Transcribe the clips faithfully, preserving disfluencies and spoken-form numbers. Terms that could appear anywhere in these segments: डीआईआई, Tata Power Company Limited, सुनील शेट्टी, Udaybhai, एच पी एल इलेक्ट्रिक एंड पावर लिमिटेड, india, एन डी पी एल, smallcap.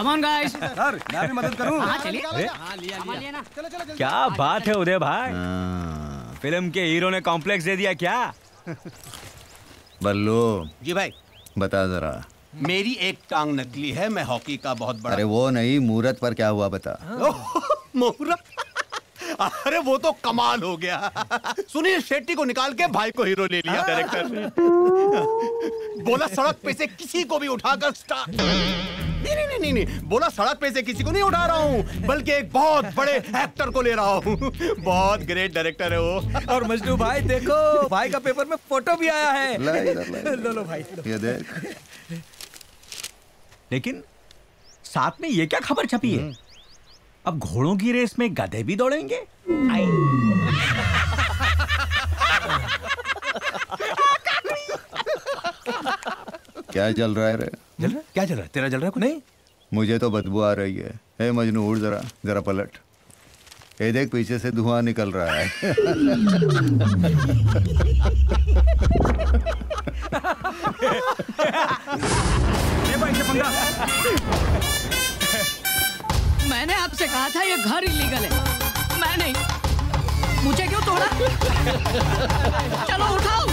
Come on guys. Sir मैं भी मदद करूँ। हाँ चलिए। हाँ लिया लिया ना। चलो चलो। क्या बात है उदय भाई? फिल्म के हीरो ने कॉम्प्लेक्स दे दिया क्या? बल्लू। जी भाई। बता जरा। मेरी एक टांग नकली है, मैं हॉकी का बहुत बड़ा। अरे वो नहीं, मुहूर्त पर क्या हुआ बता। मुहूर्त? अरे वो तो कमाल हो गया। सुनील शेट्टी को निकाल के भाई को हीरो ले लिया डायरेक्टर ने। बोला सड़क पे से किसी को भी उठाकर स्टार। नहीं नहीं नहीं नहीं बोला सड़क पे से किसी को नहीं उठा रहा हूँ, बल्कि एक बहुत बड़े एक्टर को ले रहा हूँ। बहुत ग्रेट डायरेक्टर है वो। और मजनू भाई देखो, भाई का पेपर में फोटो भी आया है। लाई, लाई, लाई। लो लो भाई लो। ये देख। लेकिन साथ में ये क्या खबर छपी है? अब घोड़ों की रेस में गधे भी दौड़ेंगे? क्या चल रहा है रे? जल रहा? क्या चल रहा है? तेरा जल रहा है कुछ? नहीं, मुझे तो बदबू आ रही है। हे मजनू उड़ जरा, जरा पलट। ये देख पीछे से धुआं निकल रहा है। मैंने आपसे कहा था ये घर इलीगल है। मैं नहीं, मुझे क्यों तोड़ा? चलो उठाओ।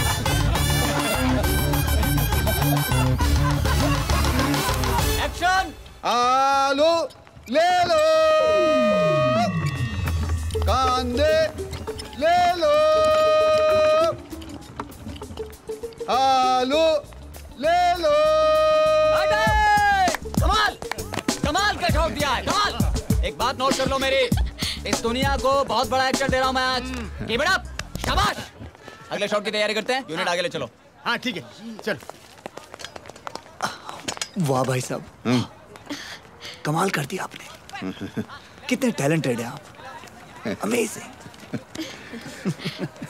एक्शन। आलू ले लो, कांदे ले लो, आलू ले लो। कमाल, कमाल का शौक दिया है, कमाल। एक बात नोट कर लो मेरी, इस दुनिया को बहुत बड़ा एक्टर दे रहा हूँ मैं आज। कीप इट अप, शाबाश। अगले शॉट की तैयारी करते हैं, यूनिट आगे ले चलो। हाँ ठीक है, चलो। वाह भाई साहब, कमाल कर दिया आपने। कितने टैलेंटेड हैं आप, अमेजिंग।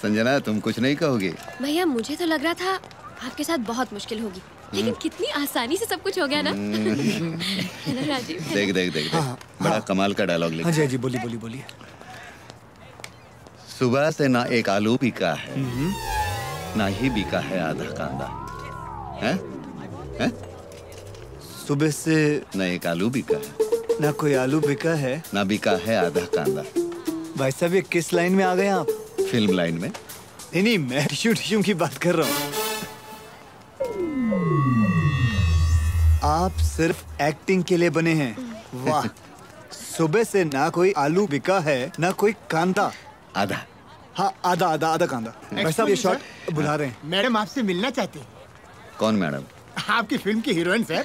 संजना तुम कुछ नहीं कहोगे? भैया मुझे तो लग रहा था आपके साथ बहुत मुश्किल होगी, लेकिन कितनी आसानी से सब कुछ हो गया ना। राजीव देख देख देख, हाँ, बड़ा हाँ, कमाल का डायलॉग लिखा। जी जी बोलिए बोलिए बोलिए। सुबह से ना एक आलू बिका है, ना ही बिका है आधा कांदा। हैं हैं? सुबह से ना एक आलू बिका है, ना कोई आलू बिका है, ना बिका है आधा कांदा। भाई साहब ये किस लाइन में आ गए आप? फिल्म लाइन में। नहीं नहीं मैं टिश्यू टिश्यू की बात कर रहा हूँ। आप सिर्फ एक्टिंग के लिए बने हैं। वाह। सुबह से ना कोई आलू बिका है, ना कोई कांदा। आधा। हाँ आधा आधा आधा कांदा। भाई साहब ये शॉट बुला रहे हैं। मैडम आपसे मिलना चाहती है। कौन मैडम? आपकी फिल्म की heroine sir.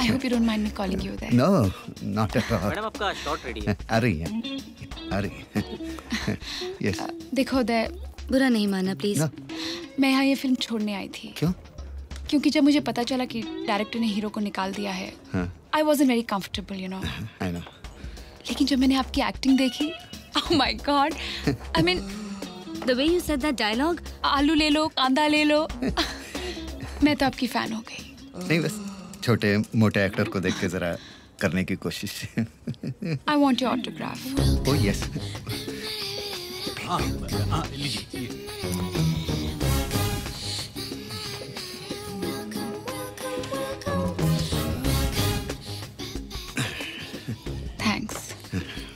I hope you don't mind me calling you Uday. No not at all. Madam आपका शॉट रेडी है। अरे अरे यस। देखो उदय बुरा नहीं माना प्लीज। मैं यहाँ ये फिल्म छोड़ने आई थी। क्यों? क्योंकि जब मुझे पता चला कि डायरेक्टर ने हीरो को निकाल दिया है, I was very comfortable you know. I know. लेकिन जब मैंने आपकी एक्टिंग देखी, oh my God, I mean the way you said that dialogue, आलू ले लो कांदा ले लो, मैं तो आपकी फैन हो गई। नहीं बस छोटे मोटे एक्टर को देख के जरा करने की कोशिश। I want your autograph. Oh yes.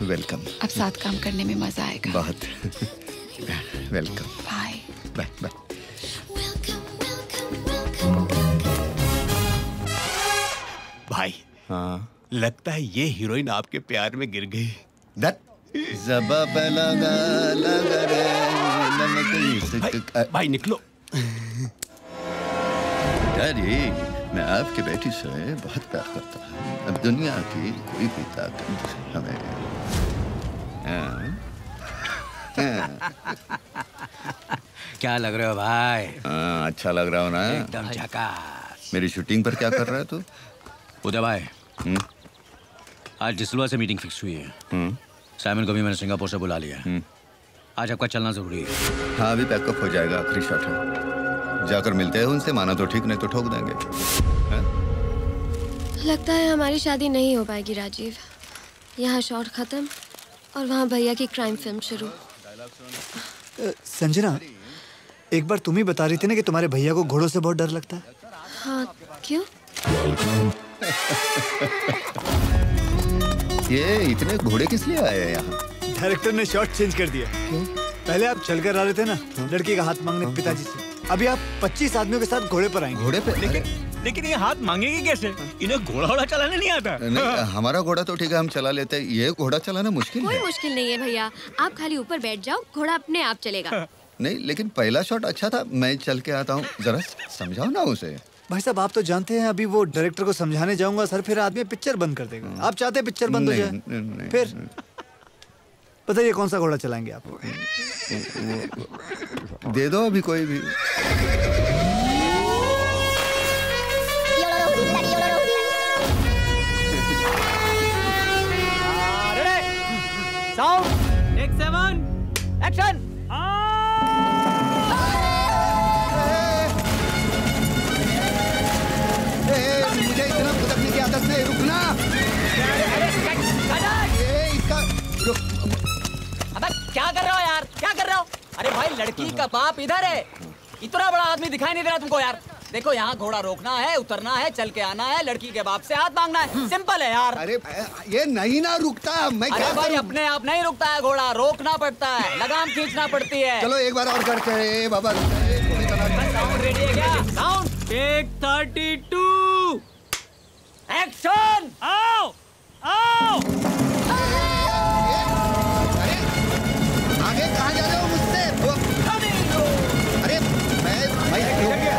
Welcome. अब साथ काम करने में मजा आएगा बहुत। वेलकम। Bye bye bye. भाई हाँ, लगता है ये हीरोइन आपके प्यार में गिर गई। दट जबाब लगा लगा रे लगा। भाई निकलो। डैडी मैं आपके बेटी से बहुत प्यार करता हूँ। अब दुनिया की कोई भी ताकत हमें। क्या लग रहे हो भाई? आ, अच्छा लग रहा हो ना? एकदम झकास। मेरी शूटिंग पर क्या कर रहा है तू? उदय भाई आज डिसलवा से मीटिंग फिक्स हुई है। साइमन को भी मैंने सिंगापुर से बुला लिया है। आज आपका चलना जरूरी है। हाँ, अभी पैकअप हो जाएगा, आखिरी शॉट है। जाकर मिलते हैं उनसे, माना तो ठीक नहीं तो ठोक देंगे। है? लगता है हमारी शादी नहीं हो पाएगी राजीव। यहाँ शॉट खत्म और वहाँ भैया की क्राइम फिल्म शुरू। संजना, एक बार तुम ही बता रही थी ना कि तुम्हारे भैया को घोड़ों से बहुत डर लगता है। हाँ, क्यों? ये इतने घोड़े किस लिए आए हैं यहाँ? डायरेक्टर ने शॉट चेंज कर दिया। क्यों? पहले आप चलकर आ रहे थे ना लड़की का हाथ मांगने पिताजी से, अभी आप पच्चीस आदमियों के साथ घोड़े पर आएंगे। घोड़े पे? लेकिन लेकिन ये हाथ मांगेगी कैसे? इन्हें घोड़ा घोड़ा चलाने नहीं आता। नहीं, हमारा घोड़ा तो ठीक है, हम चला लेते हैं, ये घोड़ा चलाना मुश्किल है। मुश्किल नहीं है भैया, आप खाली ऊपर बैठ जाओ, घोड़ा अपने आप चलेगा। नहीं, लेकिन पहला शॉट अच्छा था, मैं चल के आता हूँ, जरा समझाओ ना उसे। भाई साहब, आप तो जानते हैं अभी वो डायरेक्टर को समझाने जाऊंगा सर, फिर आदमी पिक्चर बंद कर देगा। आप चाहते हैं पिक्चर बंद हो जाए? फिर बताइए कौन सा घोड़ा चलाएंगे आप? दे दो अभी कोई भी। एक्शन! रुकना! अरे अरे ये इसका रुक। अबे क्या कर रहे हो यार, क्या कर रहे हो? अरे भाई, लड़की का बाप इधर है, इतना बड़ा आदमी दिखाई नहीं दे रहा तुमको यार। देखो, यहाँ घोड़ा रोकना है, उतरना है, चल के आना है, लड़की के बाप से हाथ मांगना है, सिंपल है यार। अरे ये नहीं ना रुकता। मैं अरे भाई, अपने आप नहीं रुकता है, घोड़ा रोकना पड़ता है, लगाम खींचना पड़ती है। चलो एक बार और करते हैं बाबा। एक्शन! आओ आओ! अरे आगे कहाँ जा रहे हो मुझसे? अरे मैं भाई किधर गया?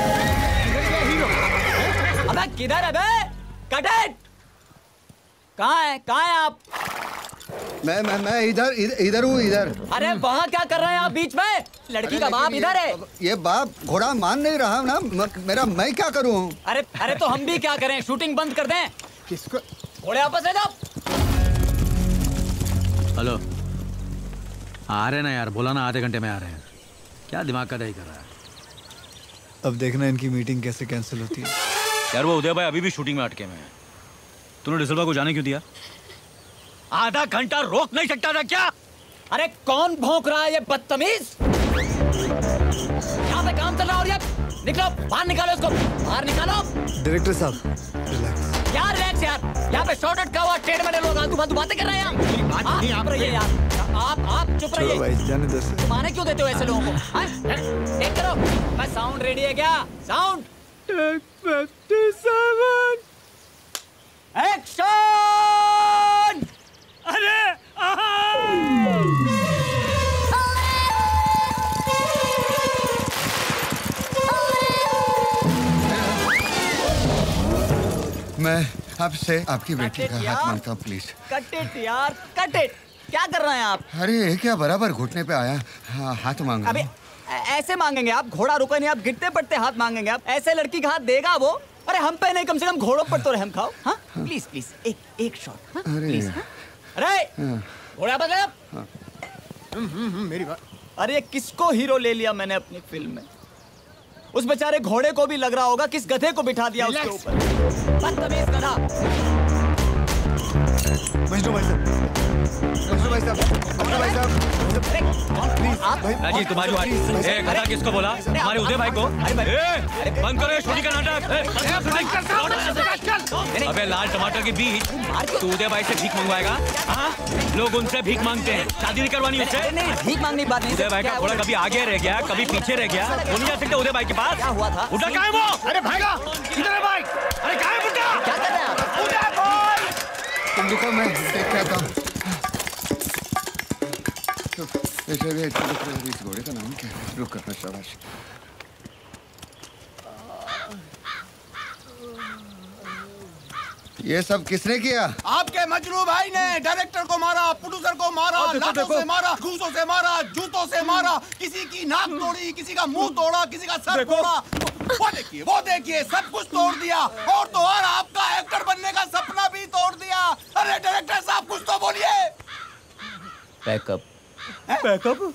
अबे किधर है बे? Cut it! कहाँ है, कहाँ है आप? मैं मैं मैं इधर इधर हूँ, इधर। अरे वहाँ क्या कर रहे हैं आप बीच में? लड़की का बाप इधर है। ये बाप घोड़ा मान नहीं रहा ना मेरा, मैं क्या करूँ? अरे अरे तो हम भी क्या करें, शूटिंग बंद कर दें? किसको? घोड़े आपस में जाओ। हेलो, आ रहे ना यार, बोला ना आधे घंटे में आ रहे हैं। क्या दिमाग का दही कर रहा है? अब देखना इनकी मीटिंग कैसे कैंसिल होती है। यार वो उदय भाई अभी भी शूटिंग में अटके में है। तूने डिसलवा को जाने क्यों दिया? आधा घंटा रोक नहीं सकता था क्या? अरे कौन भौंक रहा है ये बदतमीज? यहाँ पे काम चल रहा है। निकलो, बाहर निकालो इसको, बाहर निकालो। डायरेक्टर साहब रिलैक्स। क्या रिलैक्स यार, यहाँ पे शॉर्ट अटका हुआ, ट्रेड में लोग आंधू फांधू बातें कर रहे हैं। आप आप आप चुप रहिए। माने क्यों देते हो ऐसे लोगों को? एक करो, मैं साउंड रेडी है क्या? साउंड! अरे मैं आपसे आपकी बेटी का हाथ मांगता हूँ प्लीज। कट इट यार, कट इट! क्या कर रहे हैं आप? अरे क्या बराबर घुटने पे आया, हाँ, हाथ मांगा। अबे ऐसे मांगेंगे आप? घोड़ा रुका नहीं, आप गिरते पड़ते हाथ मांगेंगे आप? ऐसे लड़की का हाथ देगा वो? अरे हम पे नहीं, कम से कम घोड़ों पर तो रहम खाओ। हाँ प्लीज प्लीज, एक एक शॉट प्लीज। अरे घोड़ा बजा। मेरी बात। अरे किसको हीरो ले लिया मैंने अपनी फिल्म में? उस बेचारे घोड़े को भी लग रहा होगा किस गधे को बिठा दिया उसके ऊपर। बदतमीज गधा। मजनू भाई साहब, मजनू भाई साहब, मजनू भाई साहब। राजीव तुम्हारी बात। ए गधा किसको बोला? हमारे उदय भाई को। बंद करो ये छोटी का नाटक। अबे लाल टमाटर के बीच तू उदय भाई से भीख मंगवाएगा? हाँ, लोग उनसे भीख मांगते हैं, शादी नहीं करवानी उससे। भीख मांगने की बात नहीं। उदय भाई का घोड़ा कभी आगे रह गया, कभी पीछे रह गया, वो नहीं जा सकता उदय भाई के पास। क्या हुआ था? उठा कहाँ है वो? अरे भागा इधर है भाई। अरे कहाँ है बुड्ढा? क्या कर रहा है? उदय भाई तुम रुको, मैं देख के आता हूँ। इस घोड़े का नाम क्या है? रुक कर शाबाश। ये सब किसने किया? आपके मजनू भाई ने डायरेक्टर को मारा, प्रोड्यूसर को मारा, लातों से मारा, घूसों से मारा, जूतों से मारा, किसी की नाक तोड़ी, किसी का मुंह तोड़ा, किसी का सर तोड़ा। वो देखिए, वो देखिए, सब कुछ तोड़ दिया। और तो और आपका एक्टर बनने का सपना भी तोड़ दिया। अरे डायरेक्टर साहब कुछ तो बोलिए। बैकअप, बैकअप,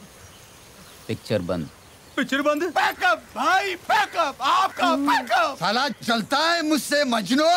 पिक्चर बंद, पिक्चर बंद, बैकअप भाई, बैकअप, आपका बैकअप। साला चलता है मुझसे मजनू।